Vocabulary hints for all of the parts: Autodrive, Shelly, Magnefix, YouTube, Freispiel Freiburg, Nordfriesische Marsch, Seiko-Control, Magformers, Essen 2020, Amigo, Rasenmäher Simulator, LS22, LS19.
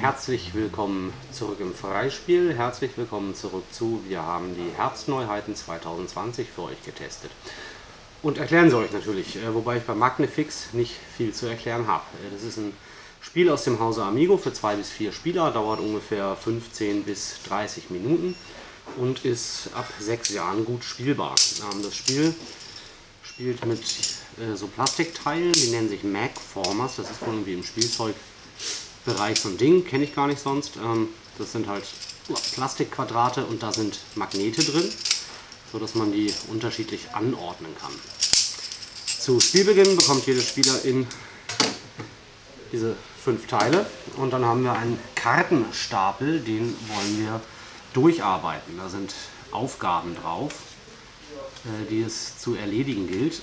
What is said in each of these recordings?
Herzlich willkommen zurück im Freispiel, herzlich willkommen zurück zu, wir haben die Herbstneuheiten 2020 für euch getestet. Und erklären sie euch natürlich, wobei ich bei Magnefix nicht viel zu erklären habe. Das ist ein Spiel aus dem Hause Amigo für 2 bis 4 Spieler, dauert ungefähr 15 bis 30 Minuten und ist ab 6 Jahren gut spielbar. Das Spiel spielt mit so Plastikteilen, die nennen sich Magformers, das ist irgendwie im Spielzeugbereich so ein Ding, kenne ich gar nicht sonst. Das sind halt Plastikquadrate und da sind Magnete drin, sodass man die unterschiedlich anordnen kann. Zu Spielbeginn bekommt jeder Spieler in diese 5 Teile und dann haben wir einen Kartenstapel, den wollen wir durcharbeiten. Da sind Aufgaben drauf, die es zu erledigen gilt.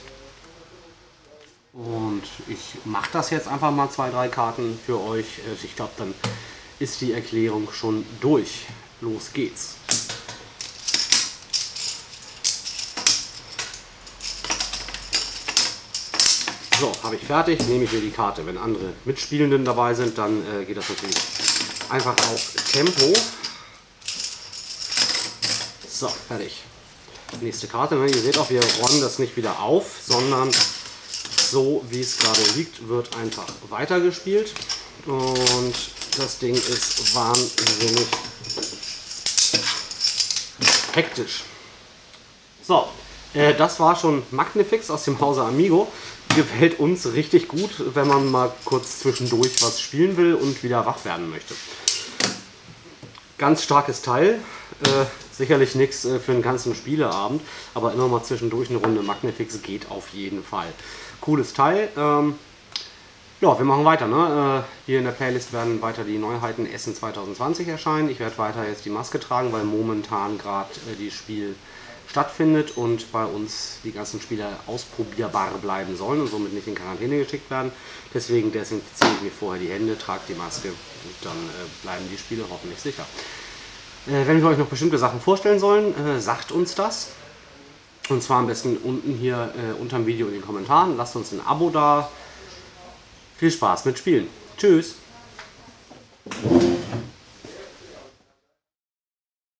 Und ich mache das jetzt einfach mal 2, 3 Karten für euch. Ich glaube, dann ist die Erklärung schon durch. Los geht's. So, habe ich fertig, nehme ich mir die Karte. Wenn andere Mitspielenden dabei sind, dann geht das natürlich einfach auf Tempo. So, fertig. Nächste Karte. Ihr seht auch, wir räumen das nicht wieder auf, sondern so wie es gerade liegt, wird einfach weitergespielt. Und das Ding ist wahnsinnig hektisch. So, das war schon Magnefix aus dem Hause Amigo. Gefällt uns richtig gut, wenn man mal kurz zwischendurch was spielen will und wieder wach werden möchte. Ganz starkes Teil, sicherlich nichts für den ganzen Spieleabend, aber immer mal zwischendurch eine Runde Magnefix geht auf jeden Fall. Cooles Teil. Ja, wir machen weiter. Ne? Hier in der Playlist werden weiter die Neuheiten Essen 2020 erscheinen. Ich werde weiter jetzt die Maske tragen, weil momentan gerade das Spiel stattfindet und bei uns die ganzen Spieler ausprobierbar bleiben sollen und somit nicht in Quarantäne geschickt werden. Deswegen desinfiziere ich mir vorher die Hände, trage die Maske und dann bleiben die Spiele hoffentlich sicher. Wenn wir euch noch bestimmte Sachen vorstellen sollen, sagt uns das. Und zwar am besten unten hier unter dem Video in den Kommentaren. Lasst uns ein Abo da. Viel Spaß mit Spielen. Tschüss!